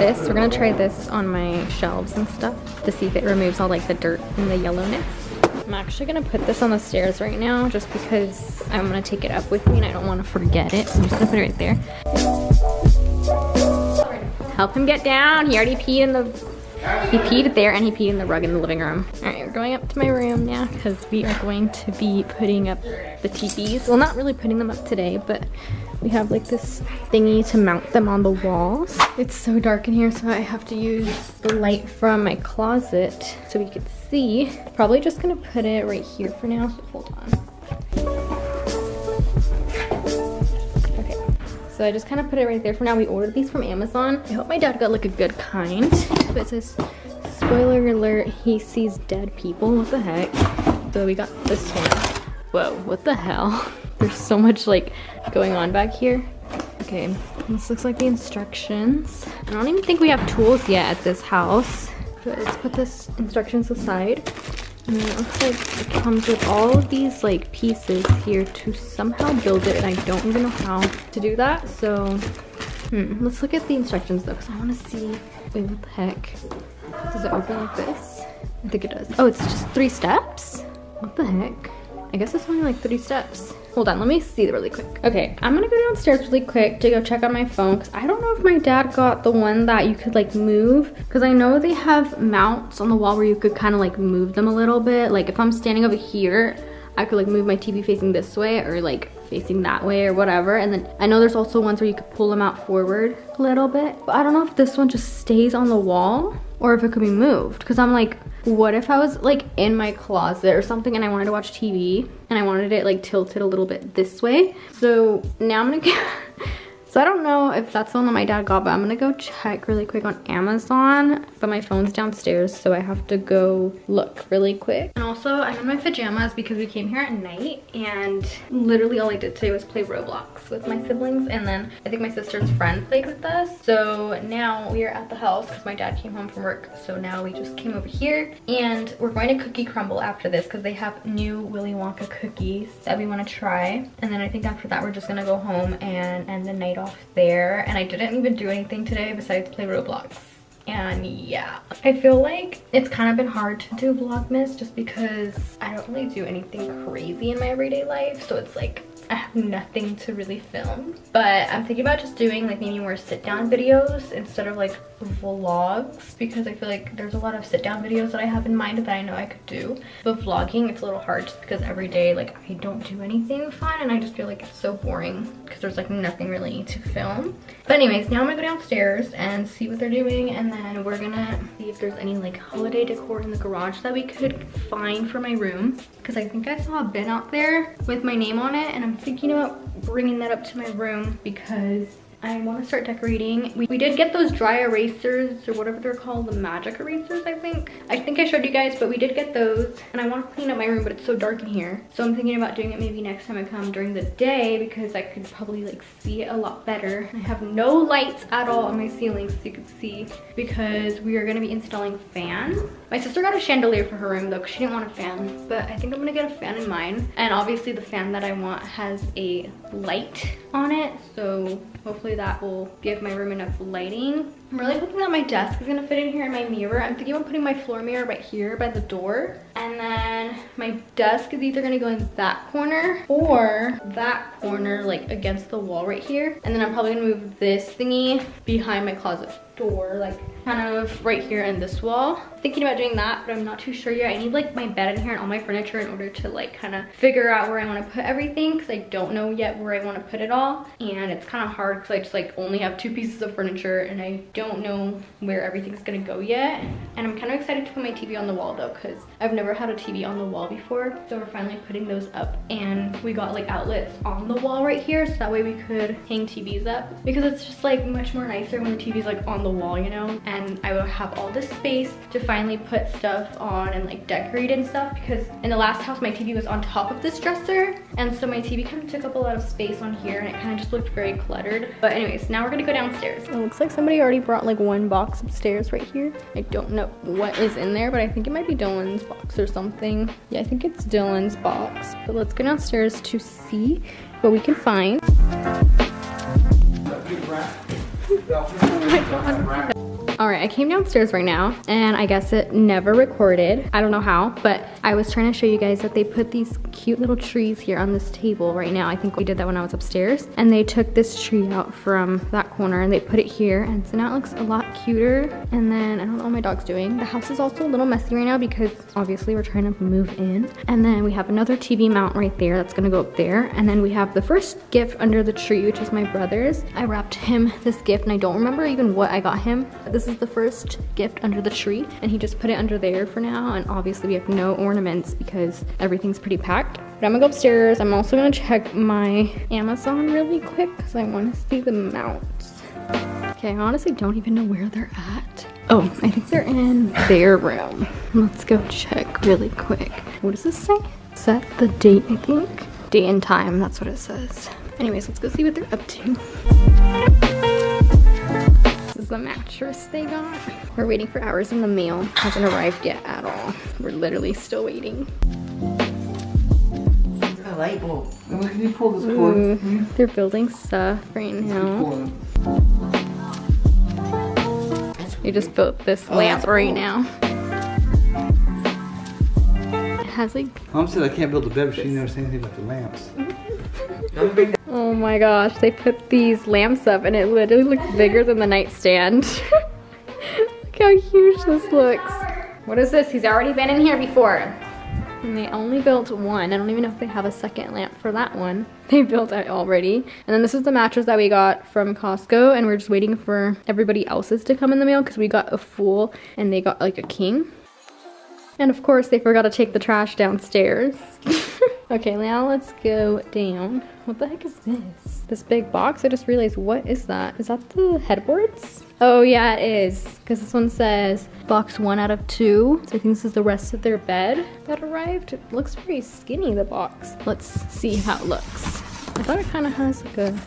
this. We're gonna try this on my shelves and stuff to see if it removes all like the dirt and the yellowness. I'm actually gonna put this on the stairs right now just because I'm gonna take it up with me and I don't wanna forget it. So I'm just gonna put it right there. Help him get down. He already peed in the, he peed there and he peed in the rug in the living room. All right, we're going up to my room now because we are going to be putting up the teepees. Well, not really putting them up today, but we have like this thingy to mount them on the walls. It's so dark in here, so I have to use the light from my closet so we could see. Probably just gonna put it right here for now, so hold on. Okay, so I just kind of put it right there for now. We ordered these from Amazon. I hope my dad got like a good kind. But it says, spoiler alert, he sees dead people. What the heck? So we got this one. Whoa, what the hell? There's so much like going on back here. Okay, this looks like the instructions. I don't even think we have tools yet at this house. But let's put this instructions aside. And it looks like it comes with all of these like pieces here to somehow build it, and I don't even know how to do that. So let's look at the instructions though, because I want to see. Wait, what the heck? Does it open like this? I think it does. Oh, it's just 3 steps? What the heck? I guess it's only like 3 steps. Hold on, let me see really quick. Okay, I'm gonna go downstairs really quick to go check on my phone because I don't know if my dad got the one that you could like move, because I know they have mounts on the wall where you could kind of like move them a little bit. Like if I'm standing over here, I could like move my TV facing this way or like facing that way or whatever. And then I know there's also ones where you could pull them out forward a little bit. But I don't know if this one just stays on the wall or if it could be moved, because I'm like, what if I was like in my closet or something and I wanted to watch TV and I wanted it like tilted a little bit this way? So now I'm gonna get, so I don't know if that's the one that my dad got, but I'm gonna go check really quick on Amazon. But my phone's downstairs, so I have to go look really quick. And also I'm in my pajamas because we came here at night and literally all I did today was play Roblox with my siblings, and then I think my sister's friend played with us. So now we are at the house because my dad came home from work. So now we just came over here and we're going to cookie Crumbl after this because they have new Willy Wonka cookies that we want to try. And then I think after that we're just gonna go home and end the night off there. And I didn't even do anything today besides play Roblox. And yeah, I feel like it's kind of been hard to do Vlogmas just because I don't really do anything crazy in my everyday life. So it's like I have nothing to really film, but I'm thinking about just doing like maybe more sit down videos instead of like vlogs, because I feel like there's a lot of sit down videos that I have in mind that I know I could do, but vlogging, it's a little hard just because every day like I don't do anything fun and I just feel like it's so boring because there's like nothing really to film. But anyways, now I'm gonna go downstairs and see what they're doing, and then we're gonna see if there's any like holiday decor in the garage that we could find for my room, because I think I saw a bin out there with my name on it and I'm thinking about bringing that up to my room because I want to start decorating. We did get those dry erasers or whatever they're called, the magic erasers, I think. I think I showed you guys, but we did get those and I want to clean up my room, but it's so dark in here. So I'm thinking about doing it maybe next time I come during the day because I could probably like see it a lot better. I have no lights at all on my ceiling so you can see, because we are going to be installing fans. My sister got a chandelier for her room though because she didn't want a fan, but I think I'm going to get a fan in mine. And obviously the fan that I want has a light on it, so hopefully that will give my room enough lighting. I'm really hoping that my desk is gonna fit in here and my mirror. I'm thinking about putting my floor mirror right here by the door. And then my desk is either gonna go in that corner or that corner, like against the wall right here. And then I'm probably gonna move this thingy behind my closet door, like kind of right here in this wall. Thinking about doing that, but I'm not too sure yet. I need like my bed in here and all my furniture in order to like kind of figure out where I want to put everything, because I don't know yet where I want to put it all. And it's kind of hard because I just like only have 2 pieces of furniture and I don't know where everything's gonna go yet. And I'm kind of excited to put my TV on the wall though, because I've never had a TV on the wall before. So we're finally putting those up, and we got like outlets on the wall right here so that way we could hang TVs up, because it's just like much more nicer when the TV's like on the wall, you know. And I will have all this space to finally put stuff on and like decorate and stuff, because in the last house my TV was on top of this dresser, and so my TV kind of took up a lot of space on here and it kind of just looked very cluttered. But anyways, now we're gonna go downstairs. It looks like somebody already brought like 1 box upstairs right here. I don't know what is in there, but I think it might be Dylan's box or something. Yeah, I think it's Dylan's box, but let's go downstairs to see what we can find. Oh my God. All right, I came downstairs right now and I guess it never recorded. I don't know how, but I was trying to show you guys that they put these cute little trees here on this table right now. I think we did that when I was upstairs. And they took this tree out from that corner and they put it here. And so now it looks a lot cuter. And then I don't know what my dog's doing. The house is also a little messy right now because obviously we're trying to move in. And then we have another TV mount right there that's gonna go up there. And then we have the first gift under the tree, which is my brother's. I wrapped him this gift and I don't remember even what I got him. This is the first gift under the tree and he just put it under there for now. And obviously we have no ornaments because everything's pretty packed. But I'm gonna go upstairs. I'm also gonna check my Amazon really quick because I wanna see the mounts. Okay, I honestly don't even know where they're at. Oh, I think they're in their room. Let's go check really quick. What does this say? Set the date, I think. Date and time, that's what it says. Anyways, let's go see what they're up to. The mattress they got. We're waiting for hours and the mail hasn't arrived yet at all. We're literally still waiting. A light bulb. Can you pull this cord? Mm, they're building stuff right now. They just built this lamp right now. It has like... Mom said I can't build a bed, but she never said anything about the lamps. Oh my gosh, they put these lamps up and it literally looks bigger than the nightstand. Look how huge this looks. What is this? He's already been in here before. And they only built one. I don't even know if they have a second lamp for that one. They built it already. And then this is the mattress that we got from Costco and we're just waiting for everybody else's to come in the mail because we got a fool and they got like a king. And of course they forgot to take the trash downstairs. Okay, now let's go down. What the heck is this? This big box? I just realized, what is that? Is that the headboards? Oh yeah, it is. Because this one says box 1 out of 2. So I think this is the rest of their bed that arrived. It looks pretty skinny, the box. Let's see how it looks. I thought it kind of has like a...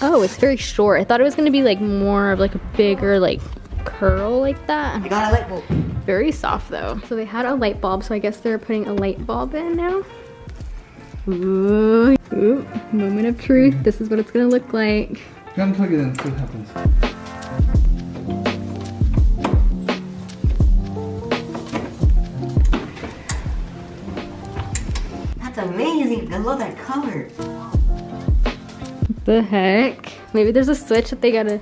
Oh, it's very short. I thought it was gonna be like more of like a bigger like curl like that. I got a light bulb. Very soft though. So they had a light bulb, so I guess they're putting a light bulb in now. Ooh, ooh, moment of truth. This is what it's gonna look like. Go and plug it in, see what happens. That's amazing, I love that color. What the heck? Maybe there's a switch that they gotta...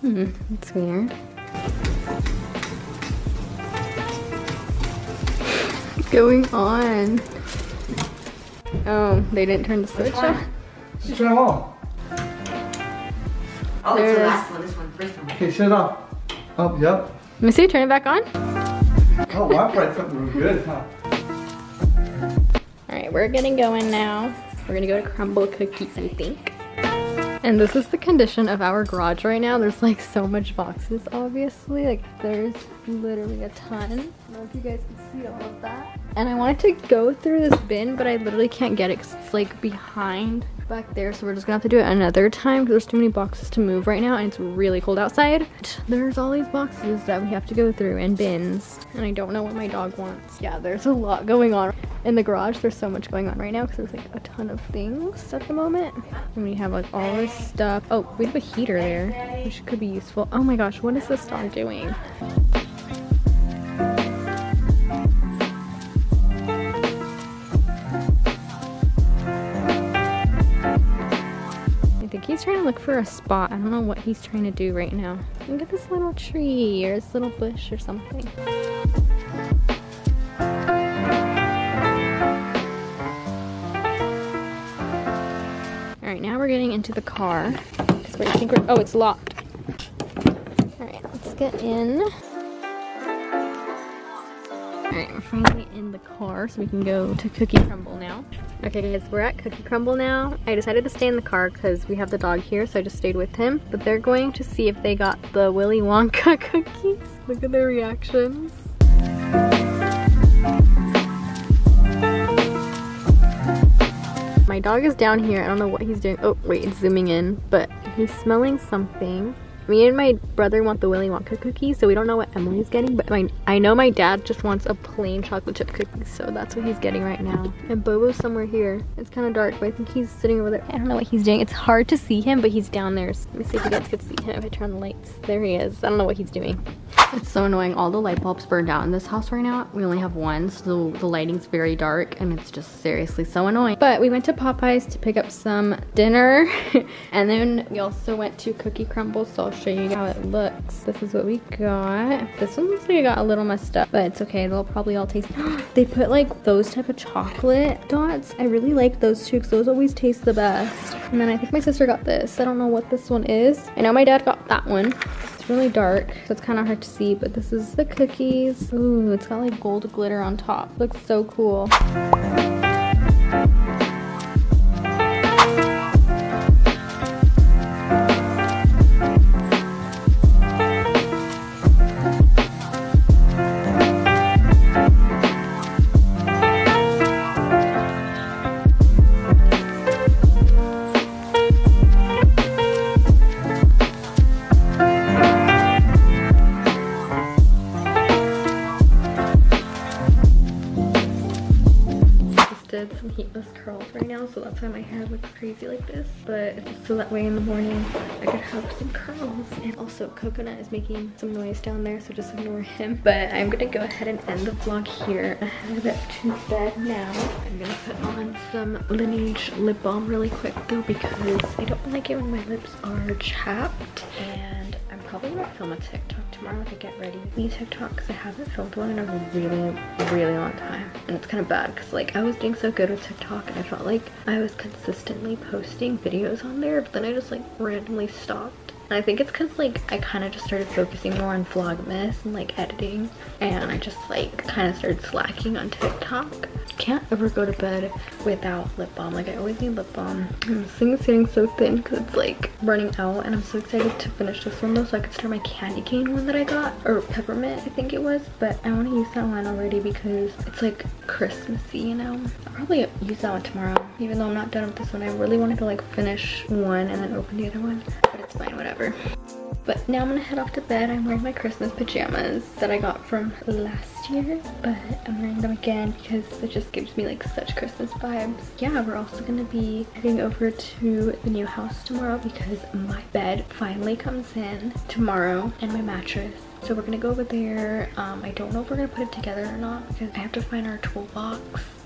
Hmm, that's weird. Going on? Oh, they didn't turn the switch off? Just turn it off. Oh, it's the last one, this one, first one. Okay, shut it off. Oh, yep. Let me see, turn it back on. Oh, well, I tried something real good, huh? All right, we're getting going now. We're gonna go to Crumbl Cookies, I think. And this is the condition of our garage right now. There's like so much boxes, obviously. Like there's literally a ton. I don't know if you guys can see all of that. And I wanted to go through this bin, but I literally can't get it because it's like behind back there. So we're just gonna have to do it another time because there's too many boxes to move right now and it's really cold outside. There's all these boxes that we have to go through and bins. And I don't know what my dog wants. Yeah, there's a lot going on. In the garage, there's so much going on right now because there's like a ton of things at the moment. And we have like all this stuff. Oh, we have a heater there, which could be useful. Oh my gosh, what is this dog doing? I think he's trying to look for a spot. I don't know what he's trying to do right now. Look at this little tree or this little bush or something. Now we're getting into the car. Wait, I think we're, oh, it's locked. All right, let's get in. All right, we're finally in the car, so we can go to Cookie Crumbl now. Okay guys, we're at Cookie Crumbl now. I decided to stay in the car because we have the dog here, so I just stayed with him. But they're going to see if they got the Willy Wonka cookies. Look at their reactions. My dog is down here. I don't know what he's doing. Oh, wait, it's zooming in, but he's smelling something. Me and my brother want the Willy Wonka cookies, so we don't know what Emily's getting, but I know my dad just wants a plain chocolate chip cookie, so that's what he's getting right now. And Bobo's somewhere here. It's kind of dark, but I think he's sitting over there. I don't know what he's doing. It's hard to see him, but he's down there. Let me see if you guys could see him if I turn on the lights. There he is. I don't know what he's doing. It's so annoying. All the light bulbs burned out in this house right now. We only have one, so the lighting's very dark, and it's just seriously so annoying. But we went to Popeyes to pick up some dinner, and then we also went to Cookie Crumbl, so I'll show you how it looks. This is what we got. This one looks like it got a little messed up, but it's okay. They'll probably all taste. They put like those type of chocolate dots. I really like those too, because those always taste the best. And then I think my sister got this. I don't know what this one is. I know my dad got that one. It's really dark, so it's kind of hard to see, but this is the cookies. Ooh, it's got like gold glitter on top. Looks so cool. Some heatless curls right now, so that's why my hair looks crazy like this, but so that way in the morning I could have some curls. And also Coconut is making some noise down there, so just ignore him. But I'm gonna go ahead and end the vlog here. I head up to bed now. I'm gonna put on some Lineage lip balm really quick though, because I don't like it when my lips are chapped. And I'm probably gonna film a TikTok tomorrow to get ready with me TikTok, because I haven't filmed one in a really long time. And it's kind of bad because like I was doing so good with TikTok and I felt like I was consistently posting videos on there, but then I just like randomly stopped. And I think it's because like I kind of just started focusing more on Vlogmas and like editing, and I just like kind of started slacking on TikTok. Can't ever go to bed without lip balm. Like I always need lip balm. And this thing is getting so thin because it's like running out, and I'm so excited to finish this one though, so I could start my candy cane one that I got, or peppermint I think it was, but I want to use that one already because it's like Christmassy, you know. I'll probably use that one tomorrow, even though I'm not done with this one. I really wanted to like finish one and then open the other one, but it's fine, whatever. But now I'm gonna head off to bed. I'm wearing my Christmas pajamas that I got from last year, but I'm wearing them again because it just gives me like such Christmas vibes. Yeah, we're also gonna be heading over to the new house tomorrow because my bed finally comes in tomorrow, and my mattress. So we're gonna go over there. I don't know if we're gonna put it together or not because I have to find our toolbox.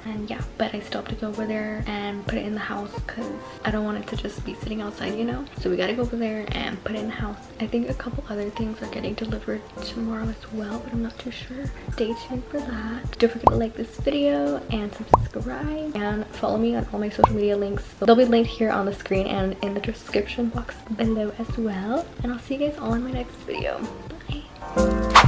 And yeah, but I still have to go over there and put it in the house because I don't want it to just be sitting outside, you know? So we gotta go over there and put it in the house. I think a couple other things are getting delivered tomorrow as well, but I'm not too sure. Stay tuned for that. Don't forget to like this video and subscribe and follow me on all my social media links. They'll be linked here on the screen and in the description box below as well. And I'll see you guys all in my next video. Bye.